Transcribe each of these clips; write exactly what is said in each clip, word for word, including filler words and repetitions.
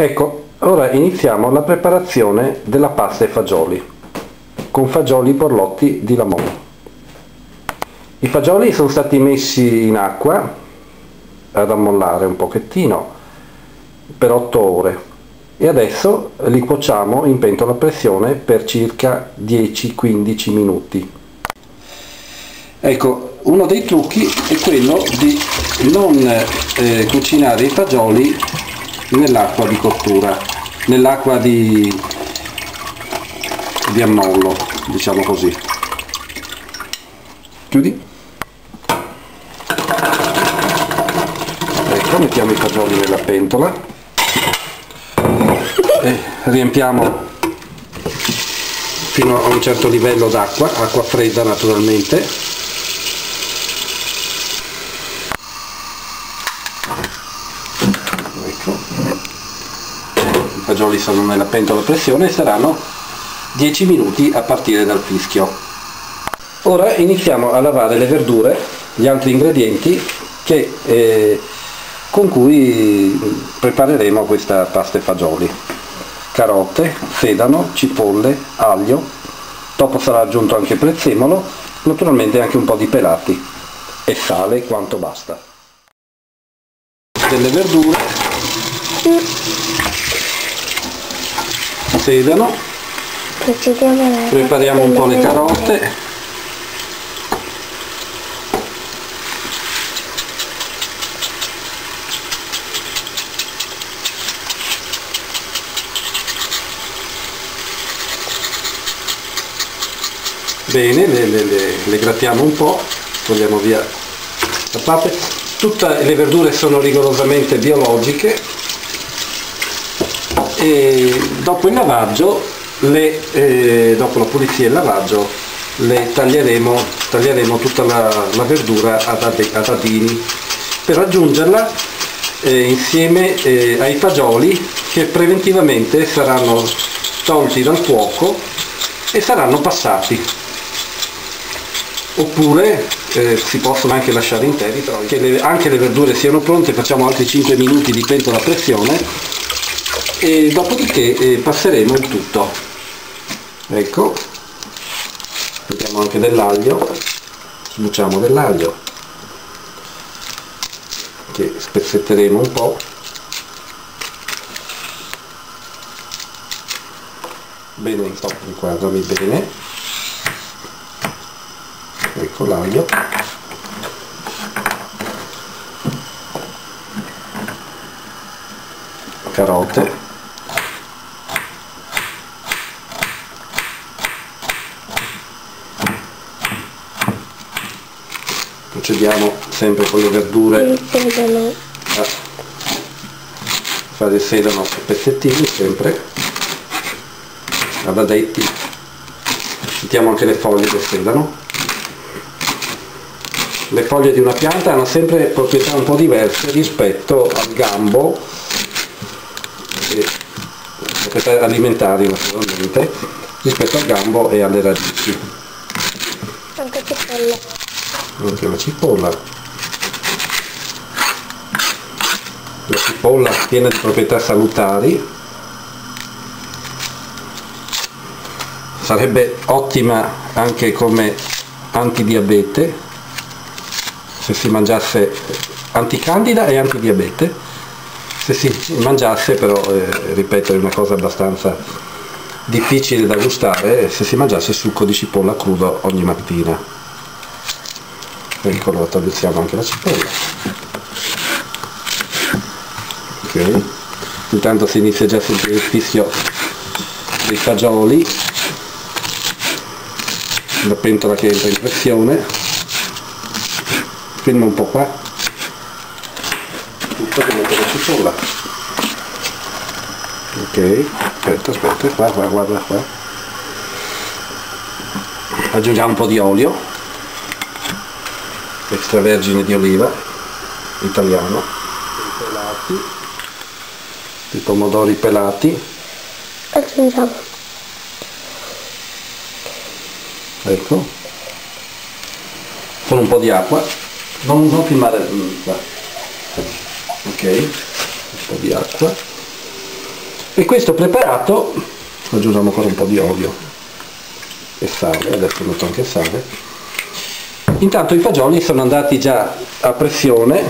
Ecco, ora iniziamo la preparazione della pasta ai fagioli, con fagioli borlotti di Lamont. I fagioli sono stati messi in acqua ad ammollare un pochettino per otto ore e adesso li cuociamo in pentola a pressione per circa dieci quindici minuti. Ecco, uno dei trucchi è quello di non eh, cucinare i fagioli nell'acqua di cottura, nell'acqua di, di ammollo, diciamo così. Chiudi. Ecco, mettiamo i fagioli nella pentola e riempiamo fino a un certo livello d'acqua, acqua fredda naturalmente. I fagioli sono nella pentola a pressione e saranno dieci minuti a partire dal fischio. Ora iniziamo a lavare le verdure, gli altri ingredienti che, eh, con cui prepareremo questa pasta e fagioli. Carote, sedano, cipolle, aglio, dopo sarà aggiunto anche prezzemolo, naturalmente anche un po' di pelati e sale quanto basta. Delle verdure. Sedano, prepariamo un po' le carote, bene, le, le, le, le grattiamo un po', togliamo via la parte. Tutte le verdure sono rigorosamente biologiche e dopo il lavaggio le, eh, dopo la pulizia e il lavaggio le taglieremo, taglieremo tutta la, la verdura a, dadi, a dadini per aggiungerla eh, insieme eh, ai fagioli, che preventivamente saranno tolti dal fuoco e saranno passati, oppure eh, si possono anche lasciare interi. Che le, anche le verdure siano pronte, facciamo altri cinque minuti di pentola a pressione e dopodiché eh, passeremo il tutto. Ecco, mettiamo anche dell'aglio, sbucciamo dell'aglio che spezzetteremo un po'. Bene, inquadrami bene. Ecco l'aglio. Carote. Procediamo sempre con le verdure a fare il sedano a pezzettini, sempre a dadetti. Mettiamo anche le foglie del sedano. Le foglie di una pianta hanno sempre proprietà un po' diverse rispetto al gambo, proprietà alimentari naturalmente, rispetto al gambo e alle radici. Anche cipolla. Anche la cipolla, la cipolla piena di proprietà salutari, sarebbe ottima anche come antidiabete, se si mangiasse, anticandida e antidiabete, se si mangiasse però, eh, ripeto, è una cosa abbastanza difficile da gustare, se si mangiasse succo di cipolla crudo ogni mattina. Ecco, allora tagliamo anche la cipolla. Ok, intanto si inizia già a sentire il fischio dei fagioli, la pentola che entra in pressione. Filmo un po' qua, tutto che metto la cipolla. Ok, aspetta, aspetta, qua, qua, guarda qua. Aggiungiamo un po' di olio extravergine di oliva italiano, i pelati, i pomodori pelati, aggiungiamo, ecco, con un po' di acqua, non, non filmare, ok, un po' di acqua, e questo preparato aggiungiamo ancora un po' di olio e sale, adesso metto anche sale. Intanto i fagioli sono andati già a pressione.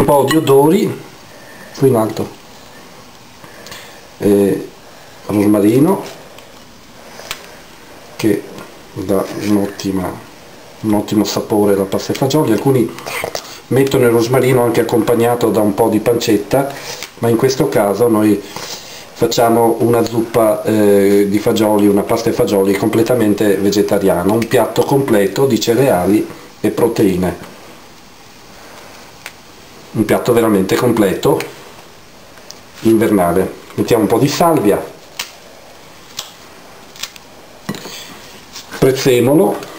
Un po' di odori, qui in alto, e rosmarino che dà un'ottima un ottimo sapore alla pasta ai fagioli. Alcuni mettono il rosmarino anche accompagnato da un po' di pancetta, ma in questo caso noi facciamo una zuppa eh, di fagioli, una pasta ai fagioli completamente vegetariana, un piatto completo di cereali e proteine, un piatto veramente completo invernale. Mettiamo un po' di salvia, prezzemolo,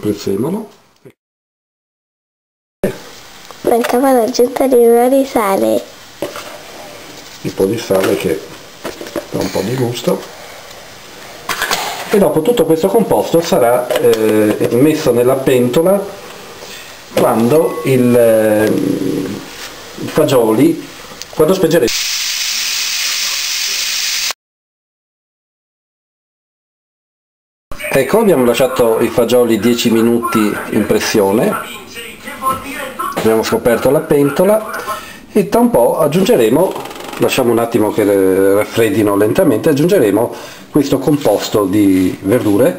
prezzemolo, mancava l'aggiunta di un po' di sale, un po' di sale che dà un po' di gusto, e dopo tutto questo composto sarà eh, messo nella pentola quando il eh, fagioli, quando speggeremo. Ecco, abbiamo lasciato i fagioli dieci minuti in pressione, abbiamo scoperto la pentola e tra un po' aggiungeremo, lasciamo un attimo che raffreddino lentamente, aggiungeremo questo composto di verdure,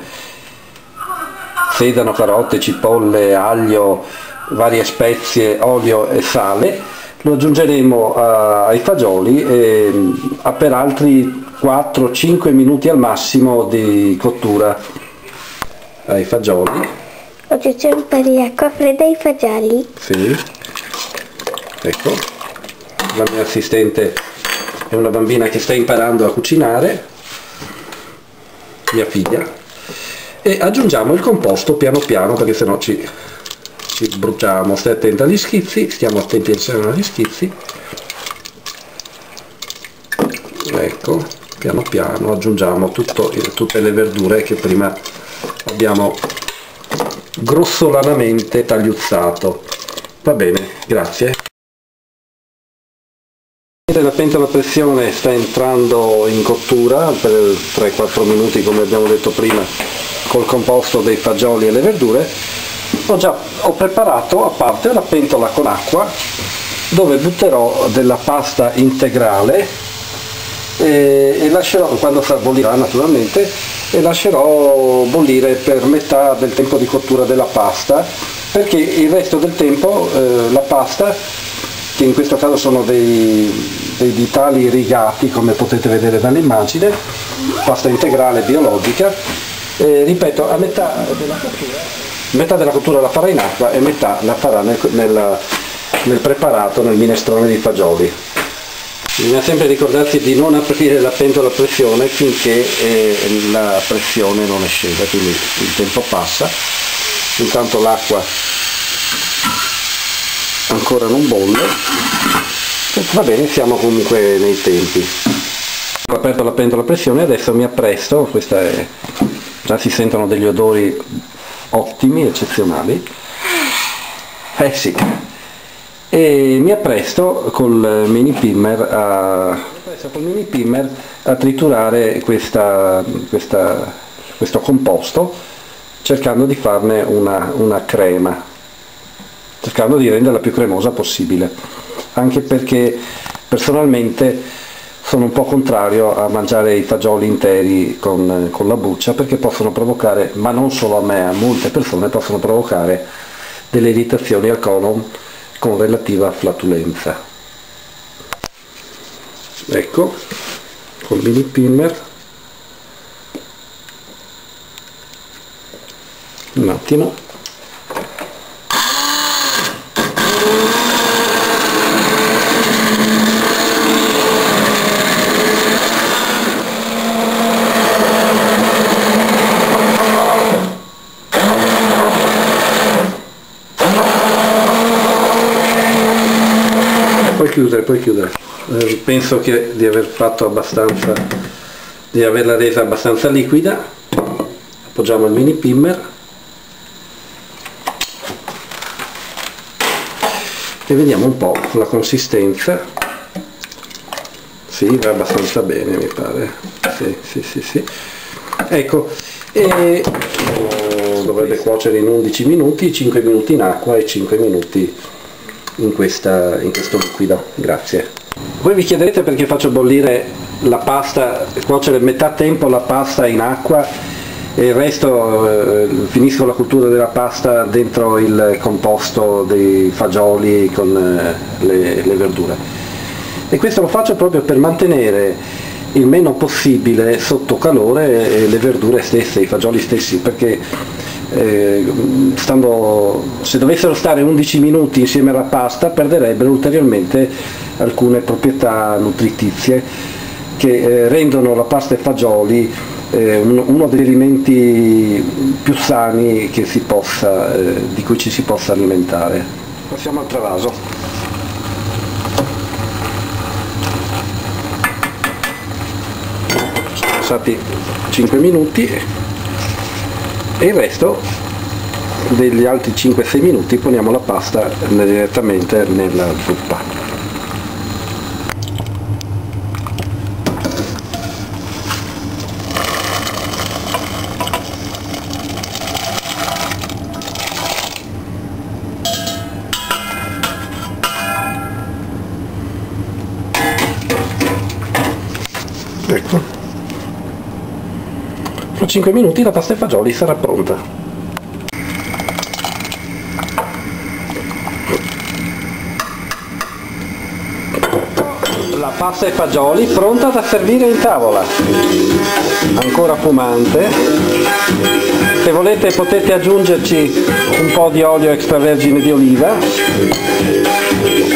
sedano, carote, cipolle, aglio, varie spezie, olio e sale. Lo aggiungeremo ai fagioli e per altri quattro cinque minuti al massimo di cottura. Ai fagioli aggiungiamo un po' di acqua fredda ai fagioli. Sì, ecco, la mia assistente è una bambina che sta imparando a cucinare, mia figlia, e aggiungiamo il composto piano piano perché sennò ci, ci bruciamo. Stai attenta agli schizzi, stiamo attenti agli schizzi, ecco, piano piano aggiungiamo tutto, tutte le verdure che prima abbiamo grossolanamente tagliuzzato. Va bene, grazie. La pentola a pressione sta entrando in cottura per tre quattro minuti, come abbiamo detto prima, col composto dei fagioli e le verdure. Ho già ho preparato a parte una pentola con acqua dove butterò della pasta integrale e, e lascerò, quando si bollirà naturalmente, e lascerò bollire per metà del tempo di cottura della pasta, perché il resto del tempo eh, la pasta, che in questo caso sono dei, dei ditali irrigati come potete vedere dall'immagine, pasta integrale biologica, eh, ripeto, a metà della cottura, metà della cottura la farà in acqua e metà la farà nel, nella, nel preparato, nel minestrone di fagioli. Bisogna sempre ricordarsi di non aprire la pentola a pressione finché eh, la pressione non è scesa, quindi il tempo passa, intanto l'acqua ancora non bolle, va bene, siamo comunque nei tempi. Ho aperto la pentola a pressione, adesso mi appresto, questa è, già si sentono degli odori ottimi, eccezionali, eh sì, e mi appresto col mini pimmer a, col mini pimmer a triturare questa, questa, questo composto, cercando di farne una, una crema, cercando di renderla più cremosa possibile, anche perché personalmente sono un po' contrario a mangiare i fagioli interi con, con la buccia, perché possono provocare, ma non solo a me, a molte persone, possono provocare delle irritazioni al colon con relativa flatulenza. Ecco, col mini pimmer un attimo, chiudere, poi chiudere. Eh, penso che di aver fatto abbastanza, di averla resa abbastanza liquida. appoggiamo il mini pimmer e vediamo un po' la consistenza. Sì, va abbastanza bene, mi pare. Sì, sì, sì, sì. Ecco, e dovrebbe cuocere in undici minuti, cinque minuti in acqua e cinque minuti in, questa, in questo liquido. Grazie. Voi vi chiederete perché faccio bollire la pasta, cuocere metà tempo la pasta in acqua e il resto eh, finisco la cottura della pasta dentro il composto dei fagioli con eh, le, le verdure. E questo lo faccio proprio per mantenere il meno possibile sotto calore le verdure stesse, i fagioli stessi, perché eh, stando, se dovessero stare undici minuti insieme alla pasta perderebbero ulteriormente alcune proprietà nutritizie che eh, rendono la pasta e fagioli eh, uno degli alimenti più sani che si possa, eh, di cui ci si possa alimentare. Passiamo al travaso. Passati cinque minuti e il resto degli altri cinque sei minuti poniamo la pasta direttamente nella zuppa. Ecco. Fra cinque minuti la pasta e fagioli sarà pronta. La pasta e fagioli pronta da servire in tavola, ancora fumante. Se volete potete aggiungerci un po' di olio extravergine di oliva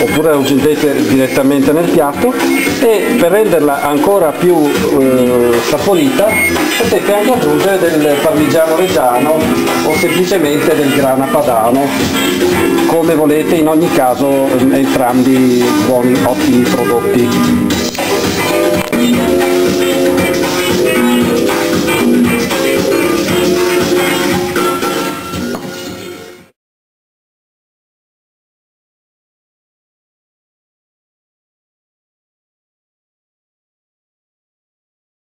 oppure la aggiungete direttamente nel piatto, e per renderla ancora più eh, saporita potete anche aggiungere del parmigiano reggiano o semplicemente del grana padano, come volete. In ogni caso entrambi buoni, ottimi prodotti.